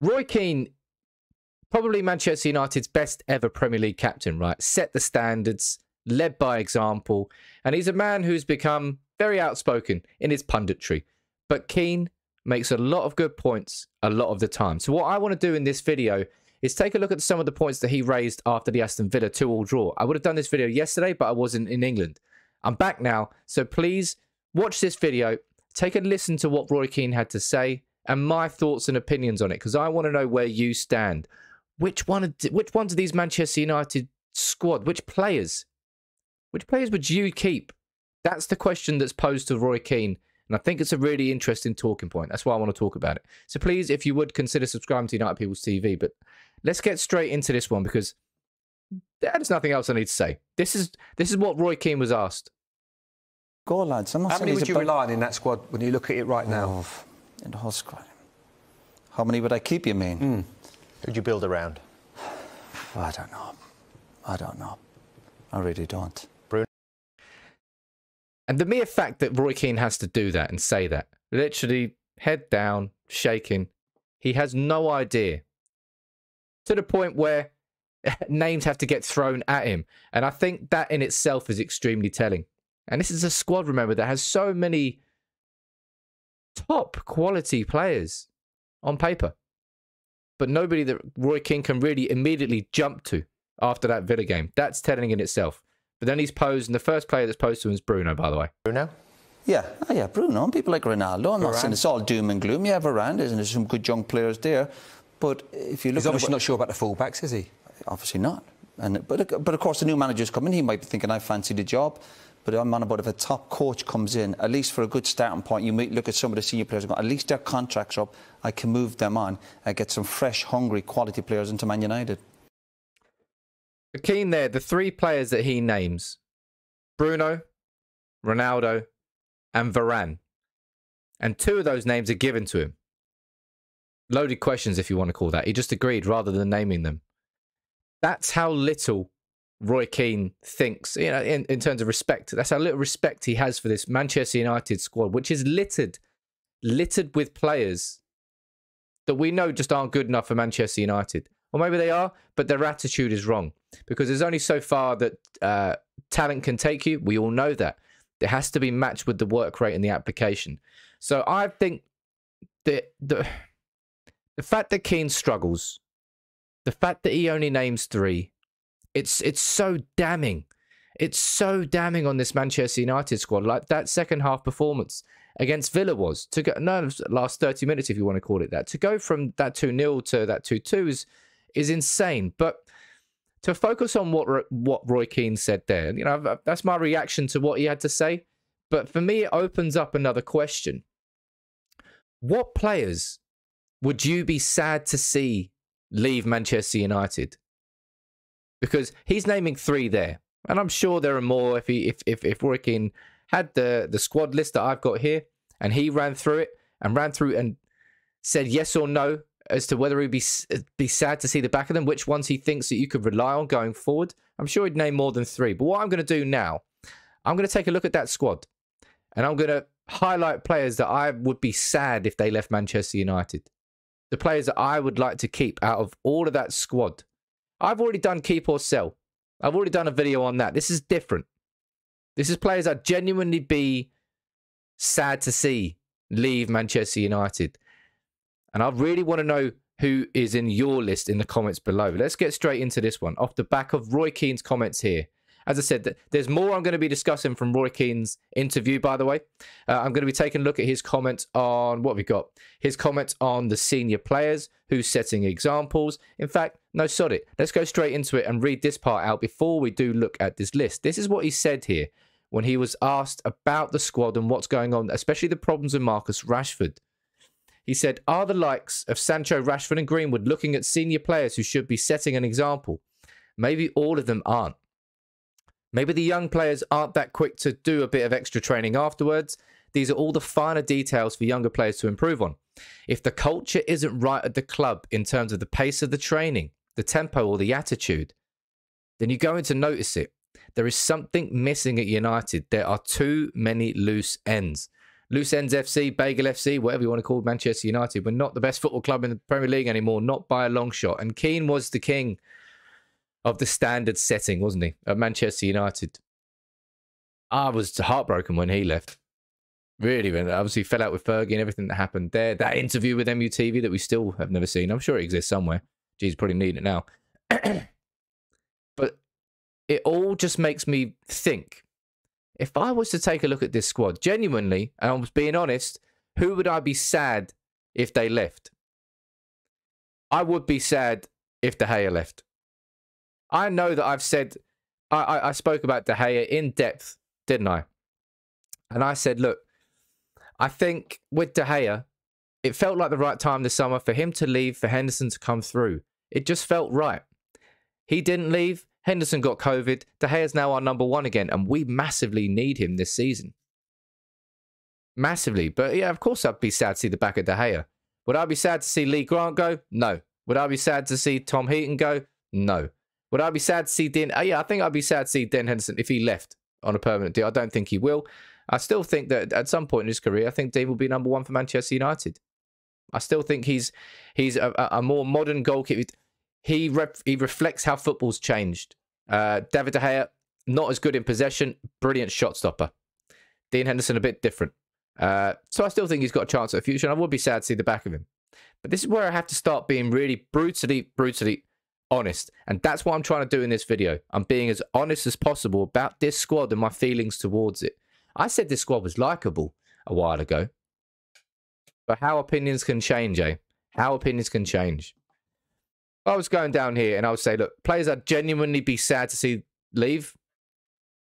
Roy Keane, probably Manchester United's best ever Premier League captain, right? Set the standards, led by example. And he's a man who's become very outspoken in his punditry. But Keane makes a lot of good points a lot of the time. So what I want to do in this video is take a look at some of the points that he raised after the Aston Villa 2-2 draw. I would have done this video yesterday, but I wasn't in England. I'm back now, so please watch this video, take a listen to what Roy Keane had to say, and my thoughts and opinions on it, because I want to know where you stand. Which ones of these Manchester United squad, which players would you keep? That's the question that's posed to Roy Keane, and I think it's a really interesting talking point. That's why I want to talk about it. So please, if you would, consider subscribing to United Peoples TV, but let's get straight into this one, because there's nothing else I need to say. This is what Roy Keane was asked. Go on, lads. How many would you rely on in that squad when you look at it right now? In the whole squad. How many would I keep, you mean? Who'd you build around? I don't know. I don't know. I really don't. Bruno. And the mere fact that Roy Keane has to do that and say that, literally head down, shaking, he has no idea. To the point where names have to get thrown at him. And I think that in itself is extremely telling. And this is a squad, remember, that has so many top quality players on paper. But nobody that Roy Keane can really immediately jump to after that Villa game. That's telling in itself. But then he's posed, and the first player that's posed to him is Bruno, by the way. Bruno? Yeah, oh, yeah, Bruno. People like Ronaldo. I'm not saying it's all doom and gloom. Yeah, Varane, isn't there? Some good young players there. But if you look, he's obviously not sure about the fullbacks, is he? Obviously not. And but of course, the new manager's coming. He might be thinking, I fancy the job. But I'm on about if a top coach comes in, at least for a good starting point, you might look at some of the senior players and go, at least their contracts are up, I can move them on and get some fresh, hungry, quality players into Man United. Keane there, the three players that he names, Bruno, Ronaldo and Varane. And two of those names are given to him. Loaded questions, if you want to call that. He just agreed rather than naming them. That's how little Roy Keane thinks, you know, in terms of respect. That's how little respect he has for this Manchester United squad, which is littered with players that we know just aren't good enough for Manchester United. Or maybe they are, but their attitude is wrong. Because there's only so far that talent can take you. We all know that. It has to be matched with the work rate and the application. So I think that the fact that Keane struggles, the fact that he only names three, it's so damning. It's so damning on this Manchester United squad. Like that second half performance against Villa was to go, no, last 30 minutes, if you want to call it that, to go from that 2-0 to that 2-2 is insane. But to focus on what Roy Keane said there, you know, that's my reaction to what he had to say. But for me, it opens up another question. What players would you be sad to see leave Manchester United? Because he's naming three there, and I'm sure there are more. If Roy Keane had the squad list that I've got here, and he ran through it and said yes or no as to whether he'd be sad to see the back of them, which ones he thinks that you could rely on going forward, I'm sure he'd name more than three. But what I'm going to do now, I'm going to take a look at that squad, and I'm going to highlight players that I would be sad if they left Manchester United, the players that I would like to keep out of all of that squad. I've already done keep or sell. I've already done a video on that. This is different. This is players I'd genuinely be sad to see leave Manchester United. And I really want to know who is in your list in the comments below. Let's get straight into this one off the back of Roy Keane's comments here. As I said, there's more I'm going to be discussing from Roy Keane's interview, by the way. I'm going to be taking a look at his comments on what we've got. His comments on the senior players, who's setting examples. In fact, no, sod it. Let's go straight into it and read this part out before we do look at this list. This is what he said here when he was asked about the squad and what's going on, especially the problems with Marcus Rashford. He said, are the likes of Sancho, Rashford and Greenwood looking at senior players who should be setting an example? Maybe all of them aren't. Maybe the young players aren't that quick to do a bit of extra training afterwards. These are all the finer details for younger players to improve on. If the culture isn't right at the club in terms of the pace of the training, the tempo or the attitude, then you're going to notice it. There is something missing at United. There are too many loose ends. Loose Ends FC, Bagel FC, whatever you want to call Manchester United. We're not the best football club in the Premier League anymore, not by a long shot. And Keane was the king of the standard setting, wasn't he, at Manchester United? I was heartbroken when he left. Really, obviously fell out with Fergie and everything that happened there. That interview with MUTV that we still have never seen. I'm sure it exists somewhere. Geez, probably need it now. But it all just makes me think, if I was to take a look at this squad, genuinely, and I was being honest, who would I be sad if they left? I would be sad if De Gea left. I know that I've said, I spoke about De Gea in depth, didn't I? And I said, look, I think with De Gea, it felt like the right time this summer for him to leave, for Henderson to come through. It just felt right. He didn't leave. Henderson got COVID. De Gea's now our number one again, and we massively need him this season. Massively. But yeah, of course I'd be sad to see the back of De Gea. Would I be sad to see Lee Grant go? No. Would I be sad to see Tom Heaton go? No. Would I be sad to see Dean? Oh, yeah, I think I'd be sad to see Dean Henderson if he left on a permanent deal. I don't think he will. I still think that at some point in his career, I think Dean will be number one for Manchester United. I still think he's a more modern goalkeeper. He reflects how football's changed. David De Gea, not as good in possession, brilliant shot stopper. Dean Henderson, a bit different. So I still think he's got a chance at the future, and I would be sad to see the back of him. But this is where I have to start being really brutally honest. And that's what I'm trying to do in this video. I'm being as honest as possible about this squad and my feelings towards it. I said this squad was likeable a while ago. But how opinions can change, eh? How opinions can change. I was going down here and I would say, look, players I'd genuinely be sad to see leave.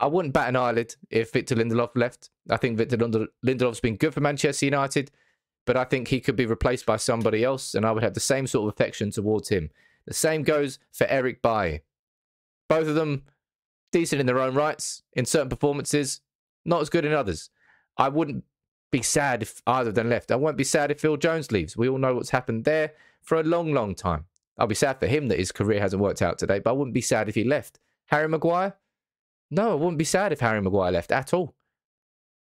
I wouldn't bat an eyelid if Victor Lindelof left. I think Victor Lindelof's been good for Manchester United, but I think he could be replaced by somebody else and I would have the same sort of affection towards him. The same goes for Eric Bailly. Both of them decent in their own rights, in certain performances, not as good in others. I wouldn't be sad if either of them left. I won't be sad if Phil Jones leaves. We all know what's happened there for a long, long time. I'll be sad for him that his career hasn't worked out today, but I wouldn't be sad if he left. Harry Maguire? No, I wouldn't be sad if Harry Maguire left at all.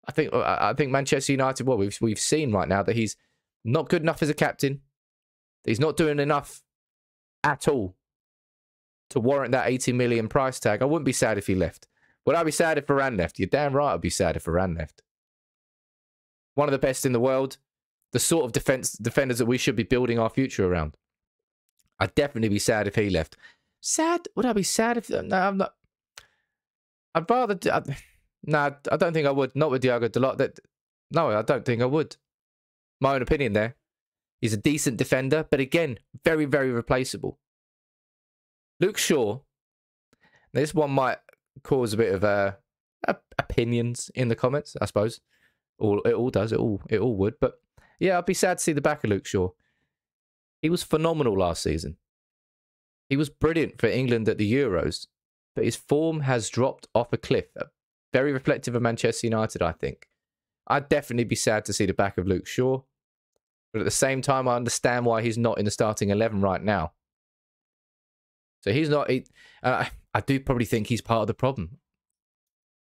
I think Manchester United, well, we've seen right now that he's not good enough as a captain. He's not doing enough at all to warrant that 80 million price tag. I wouldn't be sad if he left. Would I be sad if Varane left? You're damn right I'd be sad if Varane left. One of the best in the world. The sort of defenders that we should be building our future around. I'd definitely be sad if he left. Sad? Would I be sad if... No, I'm not... I'd rather... No, I don't think I would. Not with Diogo Dalot. No, I don't think I would. My own opinion there. He's a decent defender, but again, very, very replaceable. Luke Shaw. This one might cause a bit of opinions in the comments, I suppose. It all would. But yeah, I'd be sad to see the back of Luke Shaw. He was phenomenal last season. He was brilliant for England at the Euros, but his form has dropped off a cliff. Very reflective of Manchester United, I think. I'd definitely be sad to see the back of Luke Shaw, but at the same time, I understand why he's not in the starting 11 right now. So he's not... I do probably think he's part of the problem.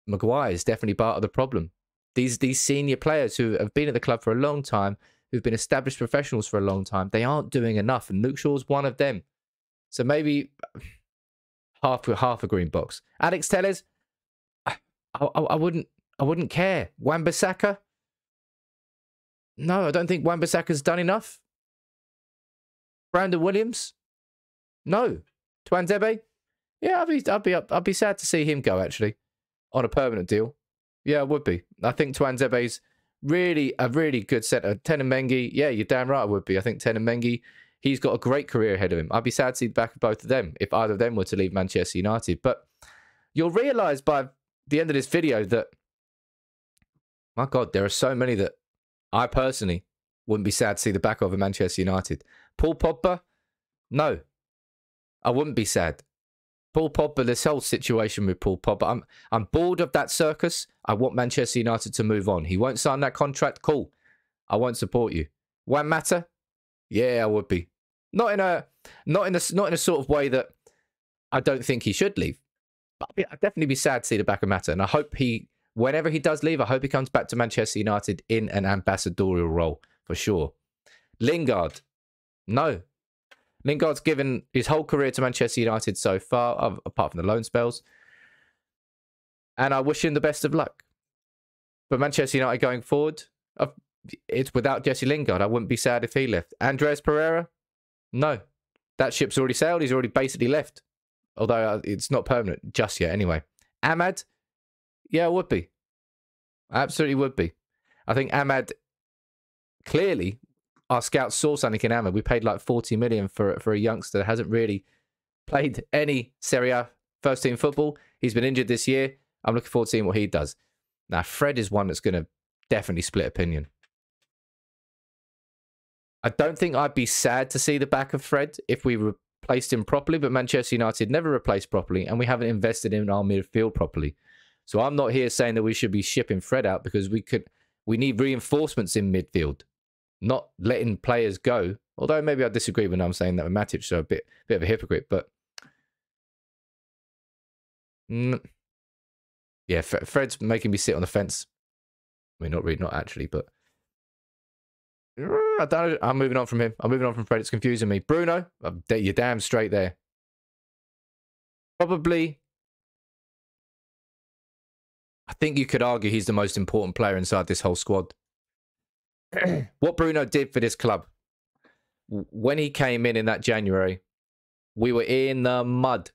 Maguire is definitely part of the problem. These senior players who have been at the club for a long time, who've been established professionals for a long time, they aren't doing enough, and Luke Shaw's one of them. So maybe half a green box. Alex Telles, I wouldn't care. Wan-Bissaka, no, I don't think Wan-Bissaka's done enough. Brandon Williams, no. Twandebe, yeah, I'd be sad to see him go actually, on a permanent deal. Yeah, I would be. I think Twanzebe's really a really good centre. Tenenmengi, yeah, you're damn right I would be. I think Tenenmengi, he's got a great career ahead of him. I'd be sad to see the back of both of them if either of them were to leave Manchester United. But you'll realise by the end of this video that, my God, there are so many that I personally wouldn't be sad to see the back of at Manchester United. Paul Pogba, no, I wouldn't be sad. Paul Pogba, this whole situation with Paul Pogba, I'm bored of that circus. I want Manchester United to move on. He won't sign that contract, cool. I won't support you. Juan Mata? Yeah, I would be. Not in a sort of way that I don't think he should leave. But I'd definitely be sad to see the back of Mata, and I hope he whenever he does leave, I hope he comes back to Manchester United in an ambassadorial role, for sure. Lingard. No. Lingard's given his whole career to Manchester United so far, apart from the loan spells. And I wish him the best of luck. But Manchester United going forward, it's without Jesse Lingard. I wouldn't be sad if he left. Andreas Pereira? No. That ship's already sailed. He's already basically left. Although it's not permanent just yet anyway. Amad? Yeah, it would be. Absolutely would be. I think Amad, clearly, our scouts saw something in Amad. We paid like 40 million for a youngster that hasn't really played any Serie A first team football. He's been injured this year. I'm looking forward to seeing what he does. Now, Fred is one that's going to definitely split opinion. I don't think I'd be sad to see the back of Fred if we replaced him properly, but Manchester United never replaced properly, and we haven't invested in our midfield properly. So I'm not here saying that we should be shipping Fred out, because we need reinforcements in midfield, not letting players go. Although maybe I disagree when I'm saying that with Matic, so a bit of a hypocrite, but... Yeah, Fred's making me sit on the fence. I mean, not actually, but... I don't know. I'm moving on from him. I'm moving on from Fred. It's confusing me. Bruno, you're damn straight there. Probably... I think you could argue he's the most important player inside this whole squad. What Bruno did for this club. When he came in that January, we were in the mud.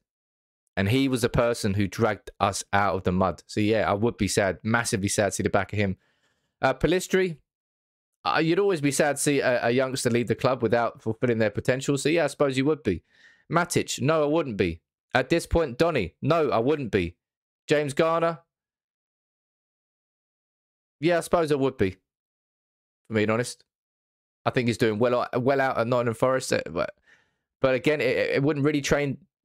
And he was the person who dragged us out of the mud. So yeah, I would be sad, massively sad to see the back of him. Palistri, you'd always be sad to see a youngster leave the club without fulfilling their potential. So yeah, I suppose you would be. Matic, no, I wouldn't be. At this point, Donny, no, I wouldn't be. James Garner, yeah, I suppose it would be, for being honest. I think he's doing well out at Nottingham Forest. But again, it wouldn't really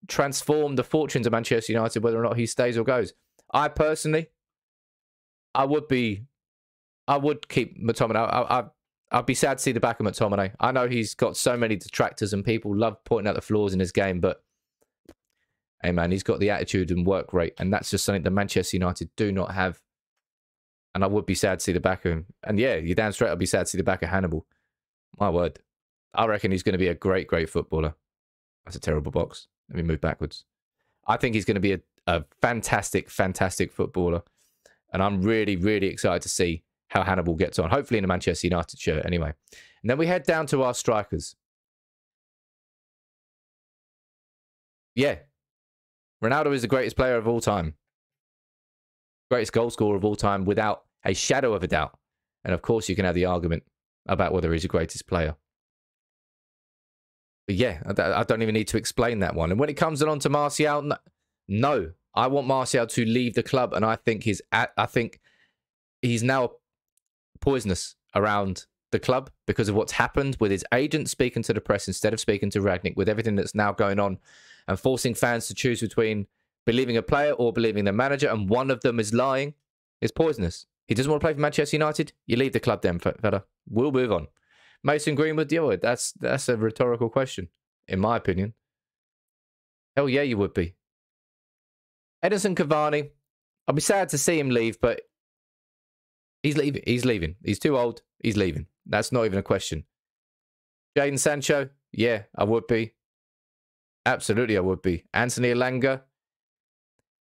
transform the fortunes of Manchester United whether or not he stays or goes. I personally, I would keep McTominay. I'd be sad to see the back of McTominay. I know he's got so many detractors and people love pointing out the flaws in his game, but hey man, he's got the attitude and work rate, and that's just something that Manchester United do not have. And I would be sad to see the back of him. And yeah, you're damn straight, I'd be sad to see the back of Hannibal. My word. I reckon he's going to be a great, great footballer. That's a terrible box. Let me move backwards. I think he's going to be a fantastic, fantastic footballer. And I'm really, really excited to see how Hannibal gets on. Hopefully in a Manchester United shirt anyway. And then we head down to our strikers. Yeah. Ronaldo is the greatest player of all time. Greatest goal scorer of all time without a shadow of a doubt. And of course you can have the argument about whether he's the greatest player. But yeah, I don't even need to explain that one. And when it comes along to Martial, no, I want Martial to leave the club, and I think he's now poisonous around the club because of what's happened with his agent speaking to the press instead of speaking to Rangnick, with everything that's now going on and forcing fans to choose between believing a player or believing the manager, and one of them is lying, is poisonous. He doesn't want to play for Manchester United? You leave the club then, fella. We'll move on. Mason Greenwood, yeah, that's a rhetorical question, in my opinion. Hell yeah, you would be. Edinson Cavani, I'll be sad to see him leave, but he's leaving. He's leaving. He's too old. He's leaving. That's not even a question. Jadon Sancho, yeah, I would be. Absolutely, I would be. Anthony Elanga.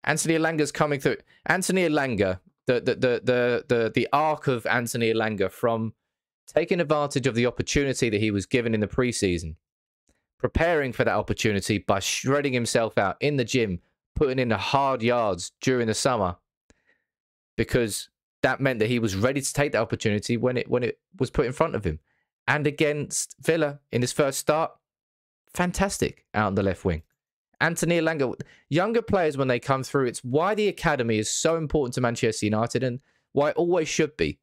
Anthony Elanga's coming through. Anthony Elanga, the arc of Anthony Elanga, from taking advantage of the opportunity that he was given in the preseason, preparing for that opportunity by shredding himself out in the gym, putting in the hard yards during the summer, because that meant that he was ready to take that opportunity when it was put in front of him. And against Villa in his first start, fantastic out on the left wing. Anthony Elanga, younger players when they come through, it's why the academy is so important to Manchester United and why it always should be.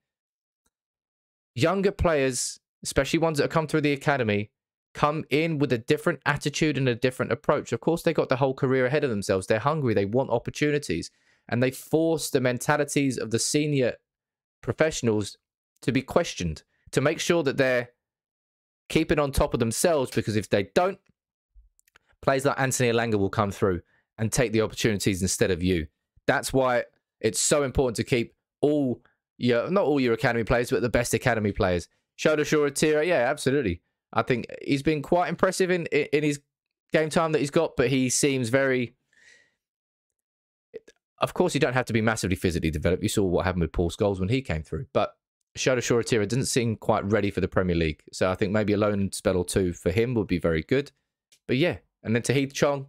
Younger players, especially ones that have come through the academy, come in with a different attitude and a different approach. Of course, they got the whole career ahead of themselves. They're hungry. They want opportunities. And they force the mentalities of the senior professionals to be questioned, to make sure that they're keeping on top of themselves, because if they don't, players like Anthony Elanga will come through and take the opportunities instead of you. That's why It's so important to keep all your, not all your academy players, but the best academy players. Shola Shoretire, yeah, absolutely. I think he's been quite impressive in his game time that he's got, but he seems very... Of course, you don't have to be massively physically developed. You saw what happened with Paul Scholes when he came through. But Shola Shoretire doesn't seem quite ready for the Premier League. So I think maybe a loan spell or two for him would be very good. But yeah, and then Tahith Chong.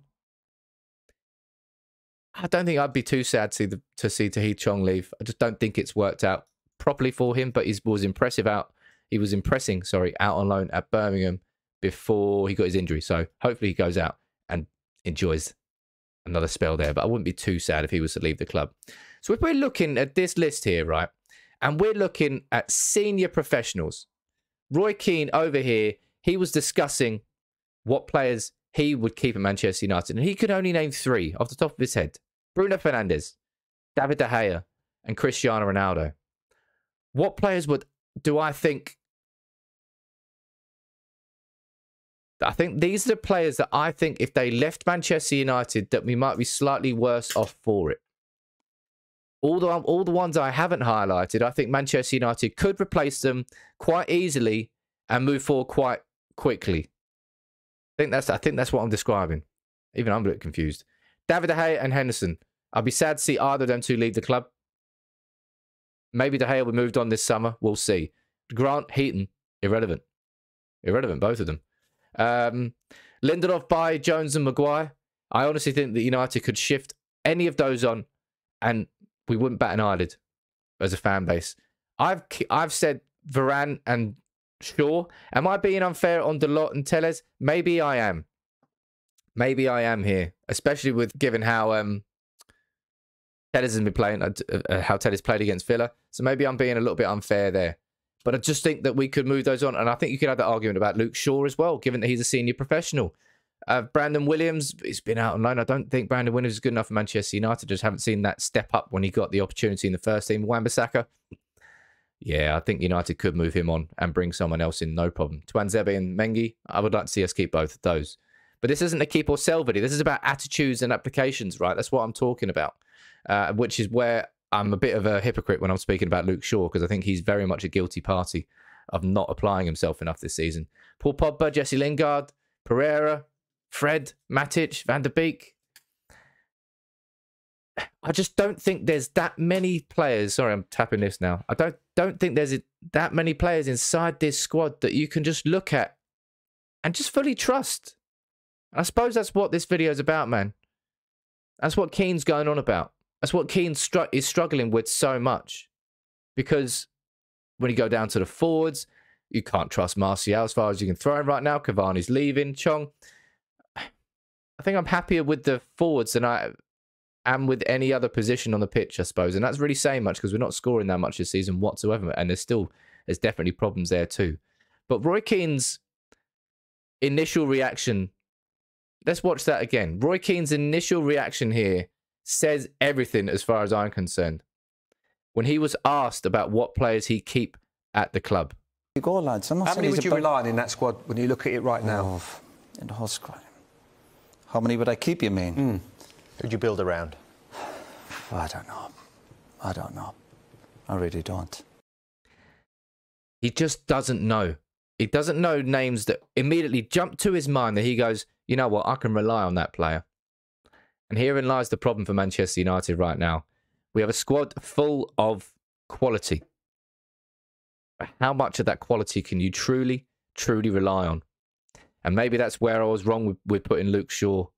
I don't think I'd be too sad to see Tahith Chong leave. I just don't think it's worked out properly for him, but he was impressive out. He was impressing, sorry, out on loan at Birmingham before he got his injury. So hopefully he goes out and enjoys another spell there, but I wouldn't be too sad if he was to leave the club. So if we're looking at this list here, right, and we're looking at senior professionals, Roy Keane over here, he was discussing what players he would keep at Manchester United, and he could only name three off the top of his head: Bruno Fernandes, David De Gea, and Cristiano Ronaldo. What players would do I think? I think these are the players that I think if they left Manchester United that we might be slightly worse off for it. All the ones I haven't highlighted, I think Manchester United could replace them quite easily and move forward quite quickly. I think that's what I'm describing. Even I'm a bit confused. David De Gea and Henderson. I'd be sad to see either of them two leave the club. Maybe De Gea will be moved on this summer. We'll see. Grant Heaton, irrelevant. Irrelevant, both of them. Lindelof, by Jones and Maguire. I honestly think that United could shift any of those on and we wouldn't bat an eyelid as a fan base. I've said Varane and Shaw. Am I being unfair on Dalot and Telles? Maybe I am. Maybe I am here, especially with given how Telles has been playing, how Telles played against Villa. So maybe I'm being a little bit unfair there. But I just think that we could move those on. And I think you could have that argument about Luke Shaw as well, given that he's a senior professional. Brandon Williams, he's been out on loan. I don't think Brandon Williams is good enough for Manchester United. Just haven't seen that step up when he got the opportunity in the first team. Wan-Bissaka, yeah, I think United could move him on and bring someone else in, no problem. Tenenmengi and Mengi, I would like to see us keep both of those. But this isn't a keep or sell video. This is about attitudes and applications, right? That's what I'm talking about, which is where... I'm a bit of a hypocrite when I'm speaking about Luke Shaw because I think he's very much a guilty party of not applying himself enough this season. Paul Pogba, Jesse Lingard, Pereira, Fred, Matic, Van de Beek. I just don't think there's that many players. Sorry, I'm tapping this now. I don't think there's that many players inside this squad that you can just look at and just fully trust. I suppose that's what this video is about, man. That's what Keane's going on about. That's what Keane is struggling with so much, because when you go down to the forwards, you can't trust Martial as far as you can throw him right now. Cavani's leaving. Chong. I think I'm happier with the forwards than I am with any other position on the pitch, I suppose. And that's really saying much because we're not scoring that much this season whatsoever. And there's definitely problems there too. But Roy Keane's initial reaction, let's watch that again. Roy Keane's initial reaction here says everything as far as I'm concerned. When he was asked about what players he keep at the club. Go, lads. How many would you rely on in that squad when you look at it right now? In the whole squad. How many would I keep, you mean? Mm. Who'd you build around? I don't know. I don't know. I really don't. He just doesn't know. He doesn't know names that immediately jump to his mind that he goes, you know what, I can rely on that player. And herein lies the problem for Manchester United right now. We have a squad full of quality. But how much of that quality can you truly, truly rely on? And maybe that's where I was wrong with putting Luke Shaw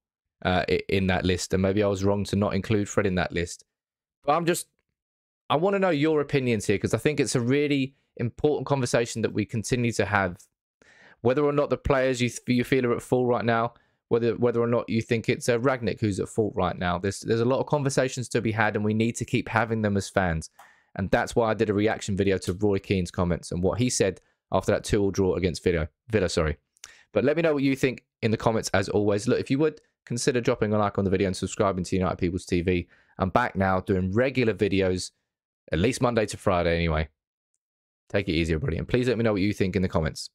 in that list. And maybe I was wrong to not include Fred in that list. But I want to know your opinions here, because I think it's a really important conversation that we continue to have. Whether or not the players you feel are at full right now, whether or not you think it's Rangnick who's at fault right now. There's a lot of conversations to be had, and we need to keep having them as fans. And that's why I did a reaction video to Roy Keane's comments and what he said after that 2-2 draw against Villa. But let me know what you think in the comments, as always. Look, if you would, consider dropping a like on the video and subscribing to United Peoples TV. I'm back now doing regular videos, at least Monday to Friday anyway. Take it easy, everybody. And please let me know what you think in the comments.